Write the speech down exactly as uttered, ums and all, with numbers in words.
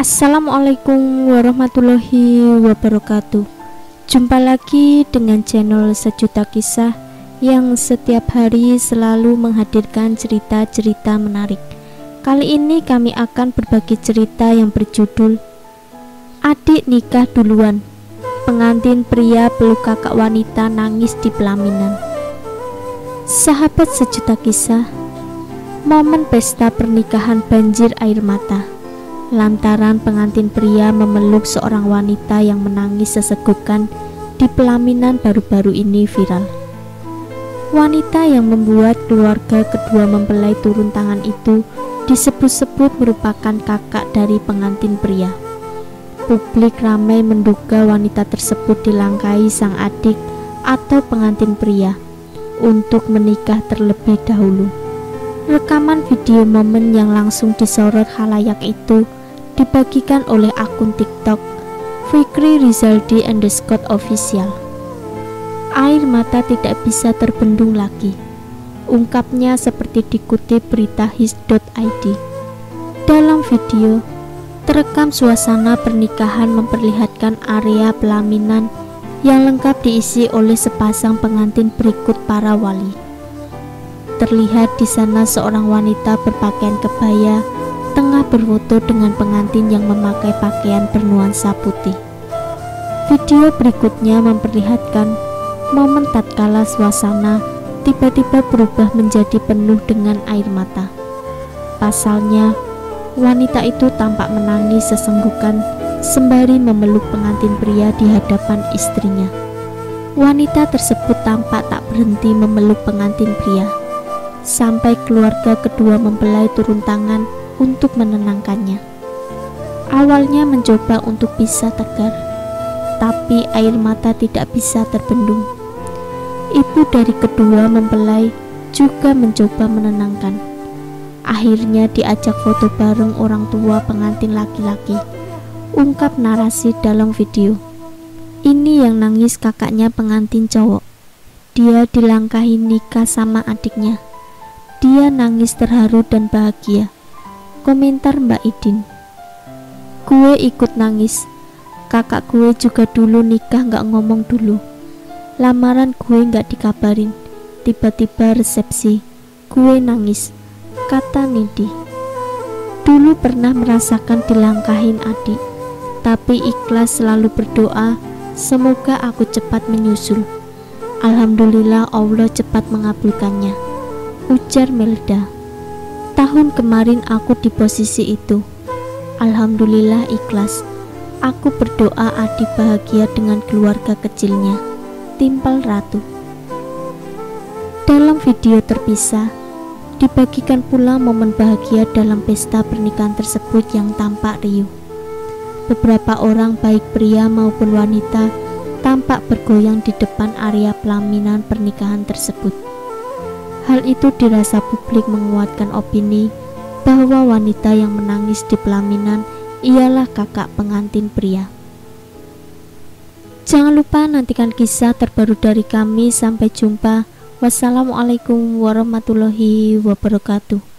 Assalamualaikum warahmatullahi wabarakatuh. Jumpa lagi dengan channel Sejuta Kisah yang setiap hari selalu menghadirkan cerita-cerita menarik. Kali ini kami akan berbagi cerita yang berjudul Adik Nikah Duluan, Pengantin Pria Peluk Kakak Wanita Nangis di Pelaminan. Sahabat Sejuta Kisah, momen pesta pernikahan banjir air mata lantaran pengantin pria memeluk seorang wanita yang menangis sesegukan di pelaminan baru-baru ini viral. Wanita yang membuat keluarga kedua mempelai turun tangan itu disebut-sebut merupakan kakak dari pengantin pria. Publik ramai menduga wanita tersebut dilangkai sang adik atau pengantin pria untuk menikah terlebih dahulu. Rekaman video momen yang langsung disorot khalayak itu dibagikan oleh akun TikTok fikririzaldi underscore official. Air mata tidak bisa terbendung lagi, ungkapnya seperti dikutip beritahis dot i d. Dalam video terekam suasana pernikahan memperlihatkan area pelaminan yang lengkap diisi oleh sepasang pengantin berikut para wali. Terlihat di sana seorang wanita berpakaian kebaya tengah berfoto dengan pengantin yang memakai pakaian bernuansa putih. Video berikutnya memperlihatkan momen tatkala suasana tiba-tiba berubah menjadi penuh dengan air mata. Pasalnya, wanita itu tampak menangis sesenggukan sembari memeluk pengantin pria di hadapan istrinya. Wanita tersebut tampak tak berhenti memeluk pengantin pria sampai keluarga kedua mempelai turun tangan untuk menenangkannya. Awalnya mencoba untuk bisa tegar, tapi air mata tidak bisa terbendung. Ibu dari kedua mempelai juga mencoba menenangkan. Akhirnya diajak foto bareng orang tua pengantin laki-laki, ungkap narasi dalam video. Ini yang nangis kakaknya pengantin cowok. Dia dilangkahi nikah sama adiknya. Dia nangis terharu dan bahagia. Komentar Mbak Idin. Gue ikut nangis. Kakak gue juga dulu nikah gak ngomong dulu. Lamaran gue gak dikabarin. Tiba-tiba resepsi. Gue nangis. Kata Nidi. Dulu pernah merasakan dilangkahin adik, tapi ikhlas selalu berdoa semoga aku cepat menyusul. Alhamdulillah Allah cepat mengabulkannya, ujar Melda. Tahun kemarin aku di posisi itu. Alhamdulillah ikhlas. Aku berdoa adik bahagia dengan keluarga kecilnya, timpal Ratu. Dalam video terpisah dibagikan pula momen bahagia dalam pesta pernikahan tersebut yang tampak riuh. Beberapa orang baik pria maupun wanita tampak bergoyang di depan area pelaminan pernikahan tersebut. Hal itu dirasa publik menguatkan opini bahwa wanita yang menangis di pelaminan ialah kakak pengantin pria. Jangan lupa nantikan kisah terbaru dari kami. Sampai jumpa. Wassalamualaikum warahmatullahi wabarakatuh.